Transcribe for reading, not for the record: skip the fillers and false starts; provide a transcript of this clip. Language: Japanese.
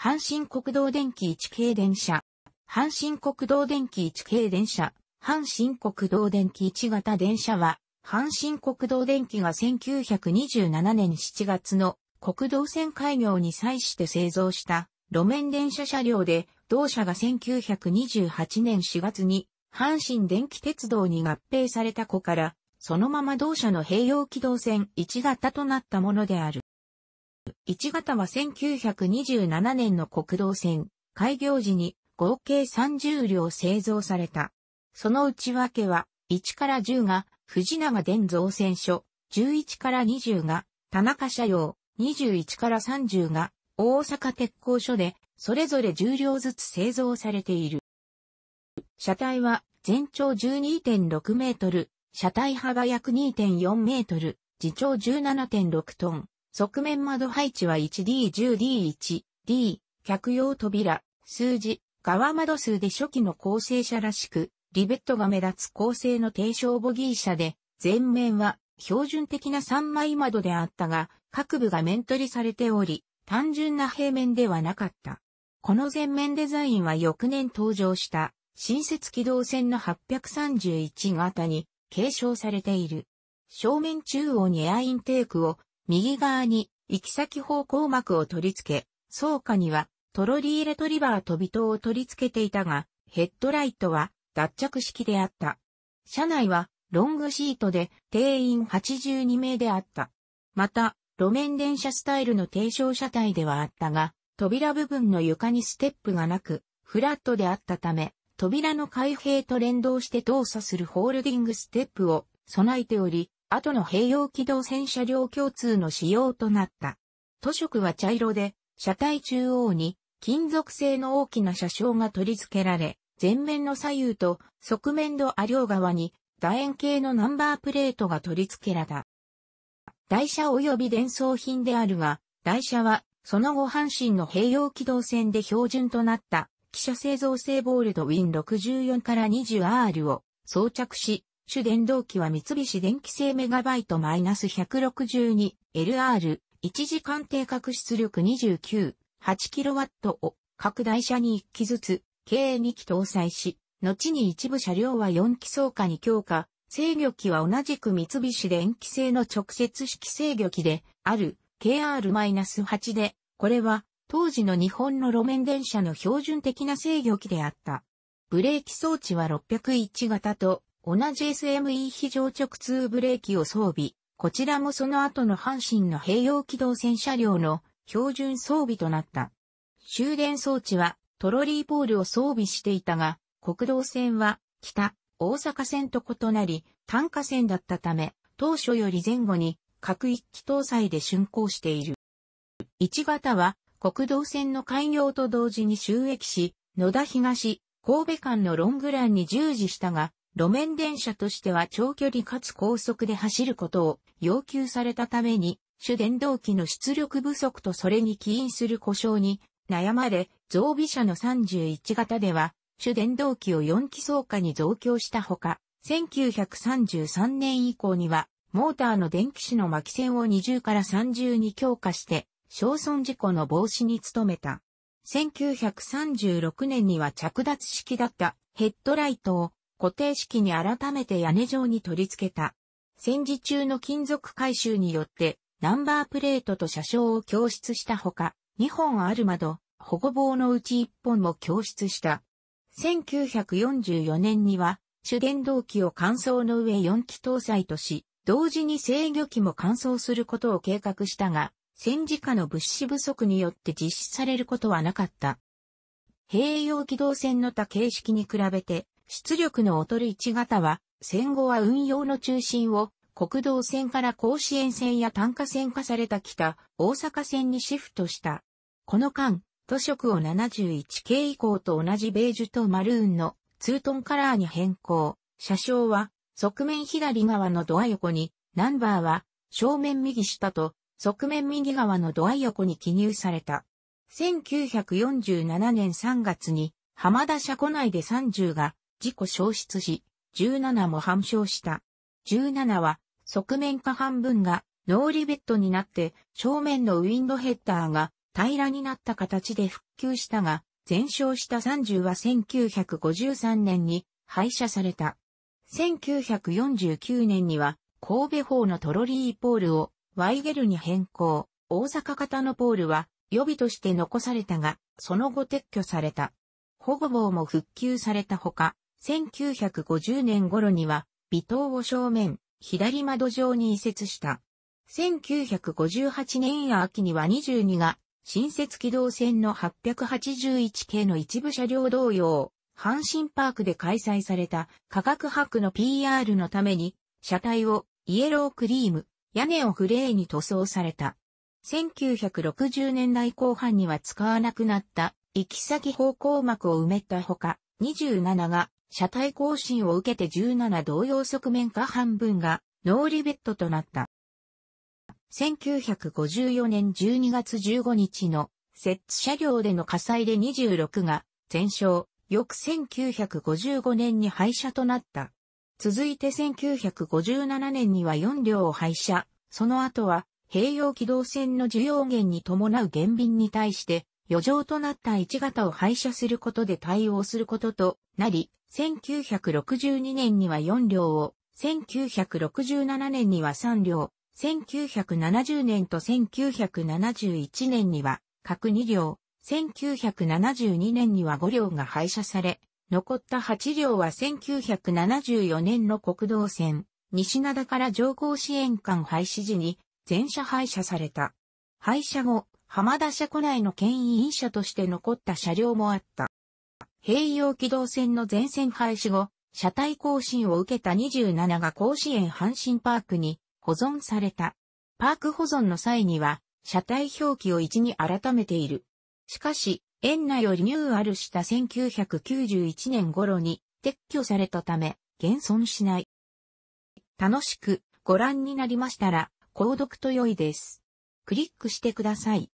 阪神国道電気1系電車、阪神国道電気1系電車、阪神国道電気1型電車は、阪神国道電気が1927年7月の国道線開業に際して製造した路面電車車両で、同社が1928年4月に阪神電気鉄道に合併された子から、そのまま同社の併用軌道線1型となったものである。1型は1927年の国道線開業時に合計30両製造された。その内訳は1から10が藤永電造船所、11から20が田中車両、21から30が大阪鉄工所でそれぞれ10両ずつ製造されている。車体は全長 12.6 メートル、車体幅約 2.4 メートル、自重 17.6 トン。側面窓配置は 1D10D1、D、客用扉、数字、側窓数で初期の構成車らしく、リベットが目立つ構成の低床ボギー車で、前面は標準的な3枚窓であったが、各部が面取りされており、単純な平面ではなかった。この前面デザインは翌年登場した、新設軌道線の831型に継承されている。正面中央にエアインテークを、右側に行き先方向幕を取り付け、倉下にはトロリーレトリバー飛び塔を取り付けていたが、ヘッドライトは脱着式であった。車内はロングシートで定員82名であった。また、路面電車スタイルの低床車体ではあったが、扉部分の床にステップがなく、フラットであったため、扉の開閉と連動して動作するホールディングステップを備えており、後の併用軌道線車両共通の仕様となった。塗色は茶色で、車体中央に金属製の大きな車掌が取り付けられ、前面の左右と側面の両側に楕円形のナンバープレートが取り付けられた。台車及び伝送品であるが、台車はその後阪神の併用軌道線で標準となった汽車製造製ボールドウィン64から 20R を装着し、主電動機は三菱電機製 MB-162-LR、1時間定格出力 29.8kW を各台車に1機ずつ、計2機搭載し、後に一部車両は4機装下に強化、制御機は同じく三菱電機製の直接式制御機である KR-8 で、これは当時の日本の路面電車の標準的な制御機であった。ブレーキ装置は601型と、同じ SME 非常直通ブレーキを装備、こちらもその後の阪神の併用軌道線車両の標準装備となった。終電装置はトロリーポールを装備していたが、国道線は北、大阪線と異なり単架線だったため、当初より前後に各1機搭載で竣工している。1型は国道線の開業と同時に就役し、野田東、神戸間のロングランに従事したが、路面電車としては長距離かつ高速で走ることを要求されたために、主電動機の出力不足とそれに起因する故障に悩まれ、増備車の31型では、主電動機を4機装下に増強したほか、1933年以降には、モーターの電気子の巻き線を20から30に強化して、焼損事故の防止に努めた。1936年には着脱式だったヘッドライトを、固定式に改めて屋根上に取り付けた。戦時中の金属回収によってナンバープレートと車掌を供出したほか、2本ある窓、保護棒のうち1本も供出した。1944年には主電動機を換装の上4機搭載とし、同時に制御機も換装することを計画したが、戦時下の物資不足によって実施されることはなかった。併用軌道線の他形式に比べて、出力の劣る1型は、戦後は運用の中心を国道線から甲子園線や単架線化された北、大阪線にシフトした。この間、塗色を71系以降と同じベージュとマルーンのツートンカラーに変更。車掌は側面左側のドア横に、ナンバーは正面右下と側面右側のドア横に記入された。1947年3月に浜田車庫内で30が、事故消失し、17も半焼した。17は、側面下半分が、ノーリベットになって、正面のウィンドヘッダーが、平らになった形で復旧したが、全焼した30は1953年に廃車された。1949年には神戸砲のトロリーポールをワイゲルに変更。大阪型のポールは予備として残されたが、その後撤去された。保護棒も復旧されたほか、1950年頃には尾灯を正面、左窓上に移設した。1958年秋には22が、新設機動線の881系の一部車両同様、阪神パークで開催された科学博の PR のために、車体をイエロークリーム、屋根をグレーに塗装された。1960年代後半には使わなくなった行き先方向幕を埋めたほか、27が車体更新を受けて17同様側面下半分がノーリベットとなった。1954年12月15日の摂津車両での火災で26が全焼、翌1955年に廃車となった。続いて1957年には4両を廃車、その後は併用機動線の需要減に伴う減便に対して、余剰となった1型を廃車することで対応することとなり、1962年には4両を、1967年には3両、1970年と1971年には各2両、1972年には5両が廃車され、残った8両は1974年の国道線、西灘から上皇支援館廃止時に、全車廃車された。廃車後、浜田車庫内の牽引車として残った車両もあった。併用機動線の全線廃止後、車体更新を受けた27が甲子園阪神パークに保存された。パーク保存の際には、車体表記を1に改めている。しかし、園内をリニューアルした1991年頃に撤去されたため、現存しない。楽しくご覧になりましたら、購読と良いです。クリックしてください。